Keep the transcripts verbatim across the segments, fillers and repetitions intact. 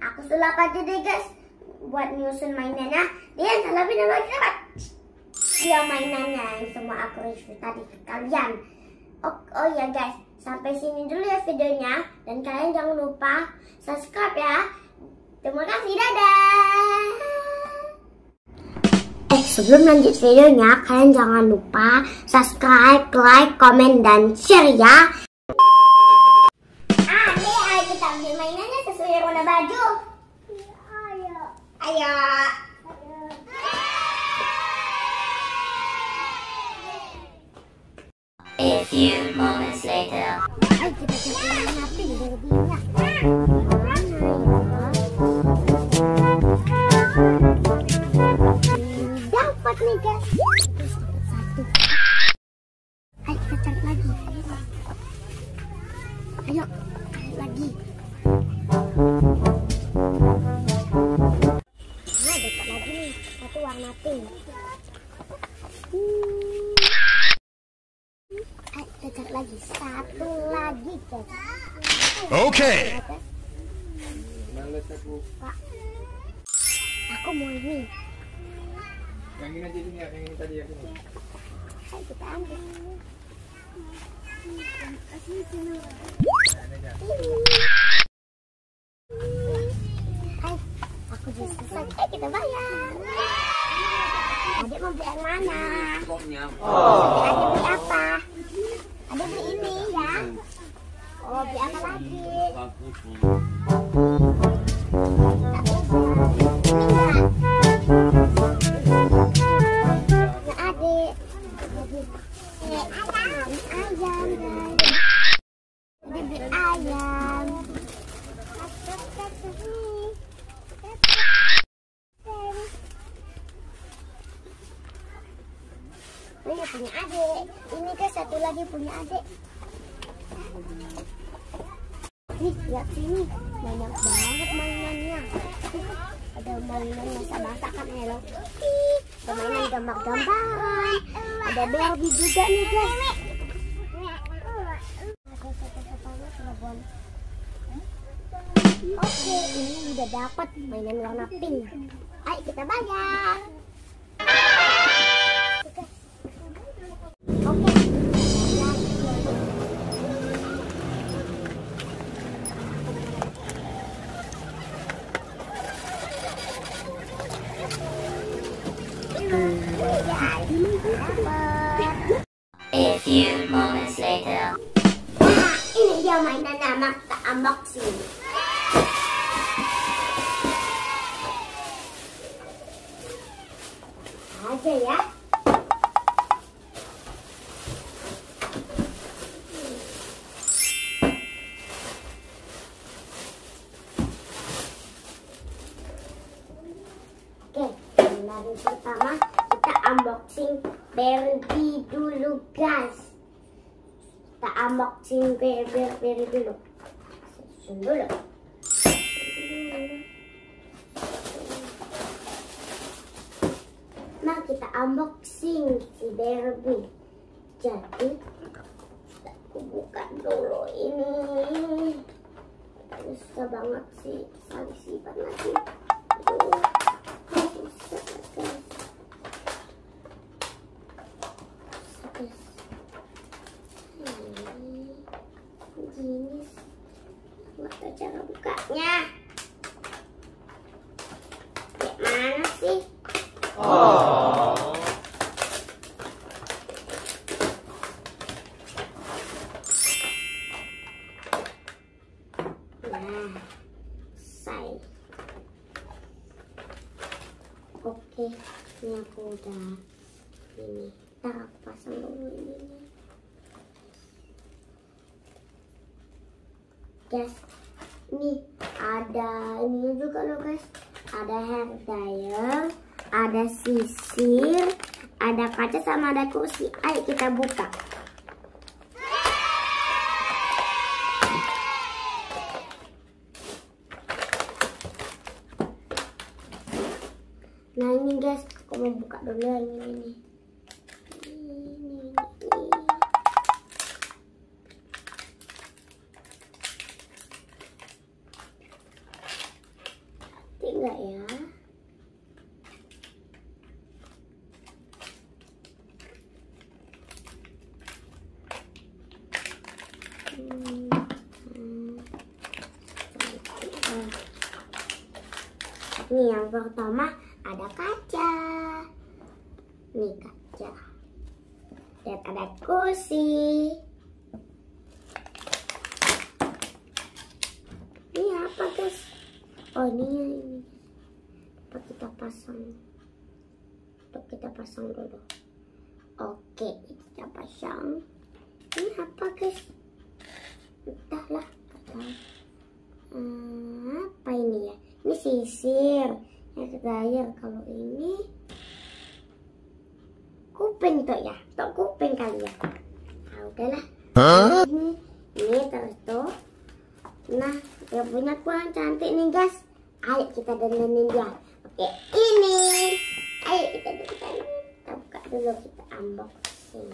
Aku sulap aja deh guys, buat nyusun mainannya. Dia salapin sama kerabat. Dia mainannya yang semua aku review tadi ke kalian. Oh, oh ya guys, sampai sini dulu ya videonya. Dan kalian jangan lupa subscribe ya. Terima kasih, dadah. Eh, sebelum lanjut videonya, kalian jangan lupa subscribe, like, komen, dan share ya. Ade, ayo kita ambil mainannya sesuai warna baju. Ayo. Ayo. A few moments later. Ayo kita cari warna pink bajunya. Nih guys, satu. Ayo kita cari lagi. Ayo, cari lagi. Nah, dapat lagi nih, satu warna pink. Ayo kita cari lagi, satu lagi guys. Oke. Aku mau ini. Yang ini aja ini, yang ini tadi ya. Ayo kita ambil. Ayo, aku juga selesai. Ayo kita bayar. Adik mau beli yang mana? Oh. Adik beli apa? Adik beli ini ya. Oh, beli apa lagi? Ini punya adik. Ini guys, satu lagi punya adik. Nih, lihat sini. Banyak banget mainannya. Ada mainan masak-masakan ya loh. Ada mainan gambar-gambaran. Ada Barbie juga nih guys. Oke, ini udah dapat mainan warna pink. Ayo kita bayar. A few moments later. Nah, ini dia mainan anak tak unboxing. Aja ya. Oke, dari pertama kita unboxing Barbie dulu guys. Kita unboxing Barbie, Barbie dulu. Susun dulu. Nah, kita unboxing si Barbie. Jadi kita buka dulu ini. Susah banget sih, salisipan lagi. Cara bukanya kayak mana sih? Oh. Nah, selesai. Oke, ini aku udah ini. Ntar aku pasang dulu ini. Guys, nih ada ini juga loh guys. Ada hair dryer, ada sisir, ada kaca, sama ada kursi. Ayo kita buka. Nah ini guys, aku mau buka dulu yang ini. enggak ya? Nih yang pertama ada kaca, nih kaca, dan ada kursi. Ini apa guys? Oh ini ya, ini. Untuk kita pasang, untuk kita pasang dulu. Oke, kita pasang. Ini apa guys? Entahlah. Hmm, apa ini ya? Ini sisir yang terakhir. Kalau ini kuping tuh ya, tuh kuping kali ya. Nah, udahlah. Huh? Ini, ini terus tuh. Nah, yang punya kurang cantik nih guys. Ayo kita dandanin dia. Oke, ini. Ayo kita dandanin. Kita buka dulu, kita unboxing.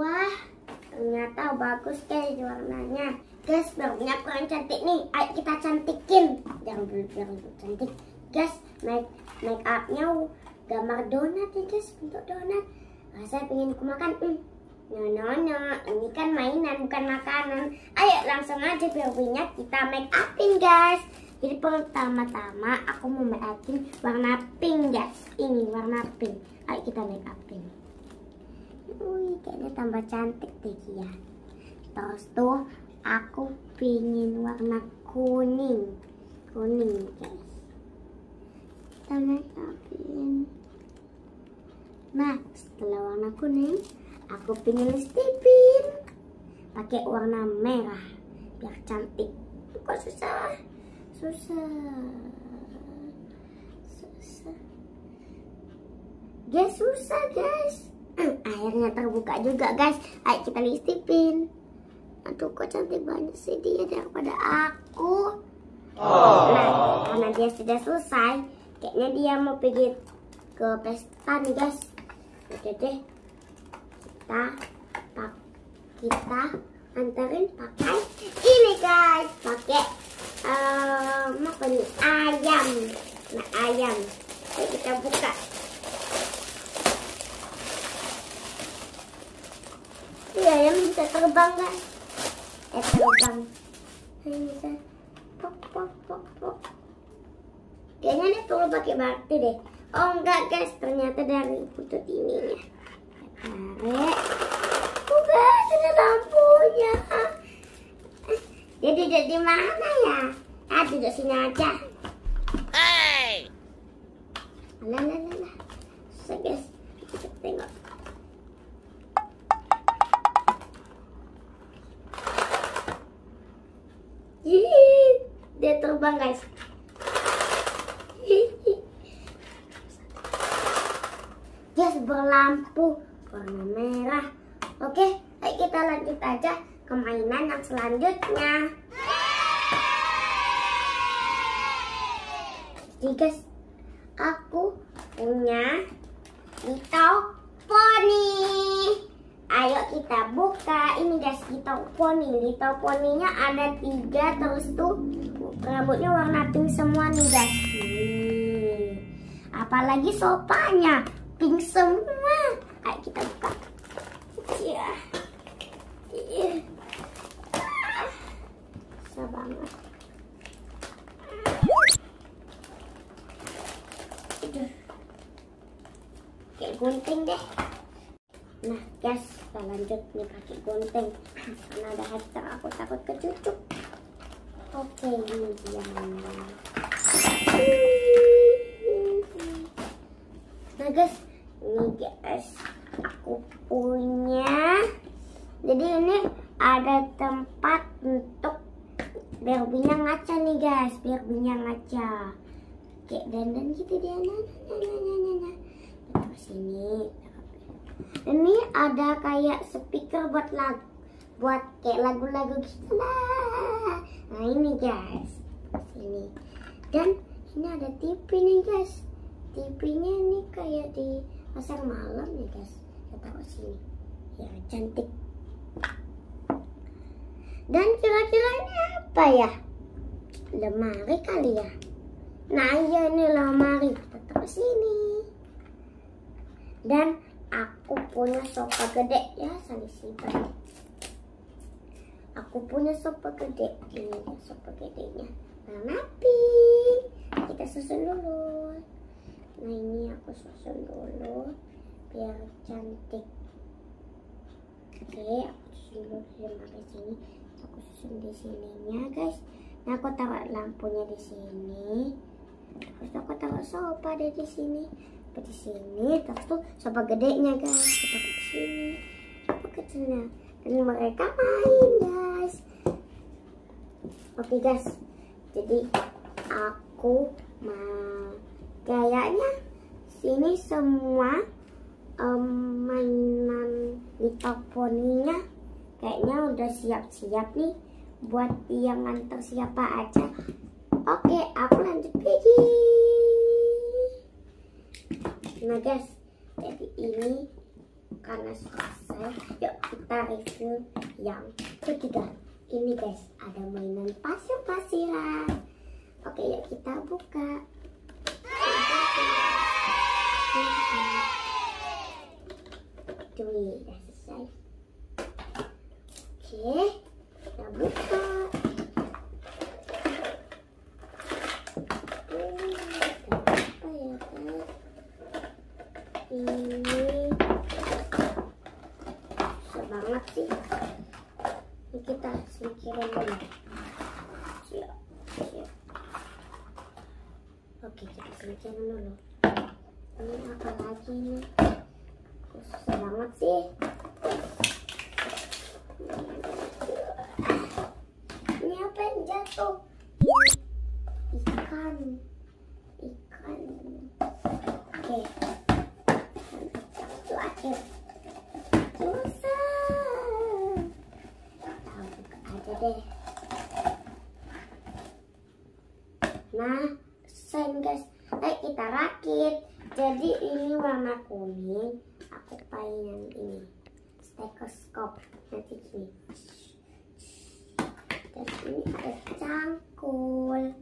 Wah, ternyata bagus guys warnanya. Guys, punya kurang cantik nih. Ayo kita cantikin. Jangan beli-beli cantik. Guys, make make upnya gambar donat ya guys, bentuk donat. Nah, saya pengen ku makan. Hmm. No, no, no. Ini kan mainan bukan makanan. Ayo langsung aja Barbie-nya kita make upin guys. Jadi pertama-tama aku mau make upin warna pink guys. Ini warna pink. Ayo kita make upin. Wih, kayaknya tambah cantik deh dia. Terus tuh aku pingin warna kuning, kuning guys. Kita make upin. Nah, setelah warna kuning, aku pingin lipstickin pakai warna merah biar cantik. Kok susah, susah, susah. Guys, susah guys. Akhirnya terbuka juga guys. Ayo kita listipin. Aduh kok cantik banget sih dia daripada aku. Oh. Nah karena dia sudah selesai, kayaknya dia mau pergi ke pesta nih guys. Oke deh, kita pak kita antarin pakai ini guys, pakai um, apa nih ayam. Nah ayam, ayo kita buka. Iya, ayam bisa terbang guys. Eh terbang. Ayam bisa pok pok pok pok. Kayaknya dia perlu pakai batu deh. Oh enggak guys, ternyata dari butut ininya. Tarik. Oh guys, ada lampunya. Dia duduk di mana ya? Ah duduk sini aja. Hey. Alah alah alah. Susah guys. Kita tengok. Dia terbang guys. Guys, berlampu warna merah. Oke, ayo kita lanjut aja ke mainan yang selanjutnya. Jadi guys, aku punya Little Pony. Ayo kita buka ini guys, Little Pony. Little Pony-nya ada tiga, terus tuh rambutnya warna pink semua nih guys. Hmm. Apalagi sopanya pink semua. Ayo kita buka. Iya. Iya. Susah banget. Aduh. Kayak gunting deh. Nah guys, kita lanjut nih pakai gunting. Karena ada hamster, aku takut kecucuk. Oke, ini dia. Nah guys, ini guys, aku punya. Jadi ini ada tempat untuk Barbie-nya ngaca nih guys, Barbie-nya ngaca. Kayak dandan gitu dia. Nah, nah, nah, nah, nah. sini. Ini ada kayak speaker buat lagu, buat kayak lagu-lagu gitu lah. Nah ini guys, sini. Dan ini ada T V nih guys. T V-nya ini kayak di pasar malam nih guys. Kita taruh sini. Ya cantik. Dan kira-kira ini apa ya? Lemari kali ya. Nah iya ini lemari, kita taruh sini. Dan aku punya sofa gede ya, sambil simpan. Aku punya sofa gede, ini sofa gedenya warna pink. Kita susun dulu. Nah ini aku susun dulu biar cantik. Oke, aku susun dulu di sini. Aku susun di sininya guys. Nah aku taruh lampunya di sini. Terus aku taruh sofa deh di sini. Di sini, terus tuh sofa gedenya guys, kita di sini, sofa kecilnya, dan mereka main guys. Oke guys, jadi aku mau kayaknya sini semua um, mainan litoponinya kayaknya udah siap-siap nih buat yang nganter siapa aja. Oke, aku lanjut pergi. Nah guys, jadi ini karena selesai, yuk kita review yang ketiga. Ini guys, ada mainan pasir-pasiran. Oke, yuk kita buka. Tuh, udah selesai. Oke, kita buka. Ini susah banget sih. Ini kita singkirin dulu. Siap, siap. Oke, kita singkirin dulu. Ini apa lagi nih? Susah banget sih. Ini apa yang jatuh? Ikan. Ikan. Oke. Susah. Tahu aja deh. Nah, selesai guys. Eh, kita rakit. Jadi ini warna kuning. Aku pengen ini stetoskop. Nanti gini. Dan ini ada cangkul.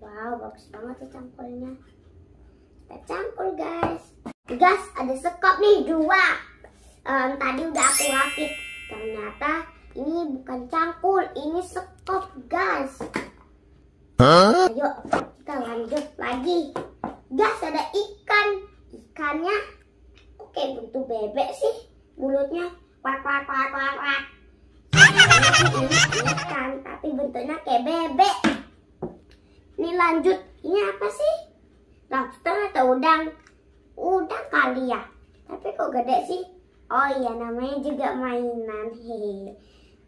Wow, bagus banget tuh cangkulnya. Kita cangkul guys. Guys, ada sekop nih dua. Um, tadi udah aku rakit. Ternyata ini bukan cangkul, ini sekop guys. Huh? Ayo kita lanjut lagi. Guys, ada ikan. Ikannya oke bentuk bebek sih. Mulutnya kwak kwak kwak kwak kwak. Ini ikan tapi bentuknya kayak bebek. Ini lanjut, ini apa sih? Lobster atau udang? Udah kali ya, tapi kok gede sih? Oh iya, namanya juga mainan. Hehehe.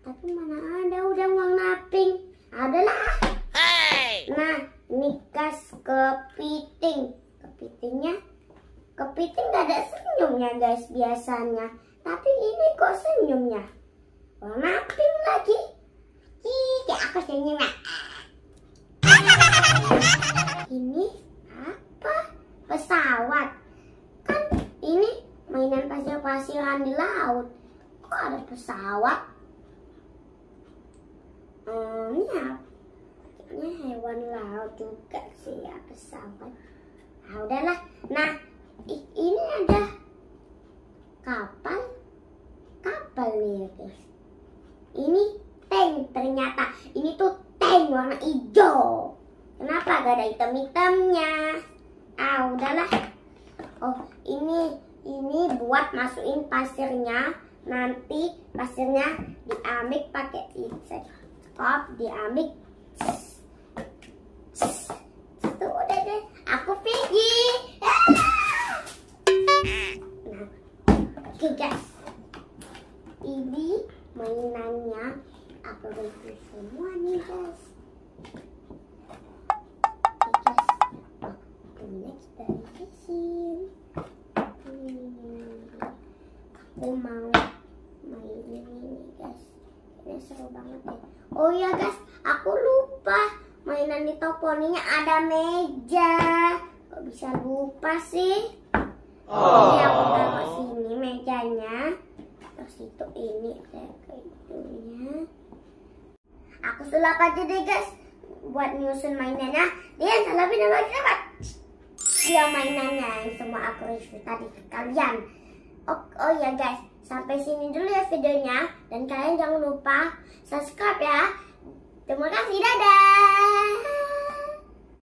Tapi mana ada udang warna pink? Adalah. Hey. Nah, nikas kepiting. Kepitingnya, kepiting gak ada senyumnya guys biasanya. Tapi ini kok senyumnya warna pink lagi? Ih, kayak aku senyumnya. Ini apa? Pesawat. Ini mainan pasir-pasiran di laut. Kok ada pesawat? Hmm, ini ya. Ini hewan laut juga sih ya, pesawat. Nah, udahlah. Nah, ini ada kapal. Kapal nih, guys. Ini tank ternyata. Ini tuh tank warna hijau. Kenapa gak ada hitam-hitamnya? Ah, udahlah. Oh, ini ini buat masukin pasirnya. Nanti pasirnya diambil pakai stetoskop, diambil. Itu udah deh, aku pergi. Nah, oke guys. Ini mainannya aku review semua nih guys. Oke guys. Next time, see you. aku mau main ini guys. Ini seru banget ya. Oh ya guys, aku lupa mainan di Toponinya ada meja. Kok bisa lupa sih? Oh. Ini aku taruh sini mejanya. Terus itu ini ada kainnya. Aku sulap aja deh guys buat nyusun mainannya. Dia selapin dan lagi dapat. Dia mainannya yang semua aku review tadi ke kalian. Oh, oh ya guys, sampai sini dulu ya videonya dan kalian jangan lupa subscribe ya. Terima kasih, dadah.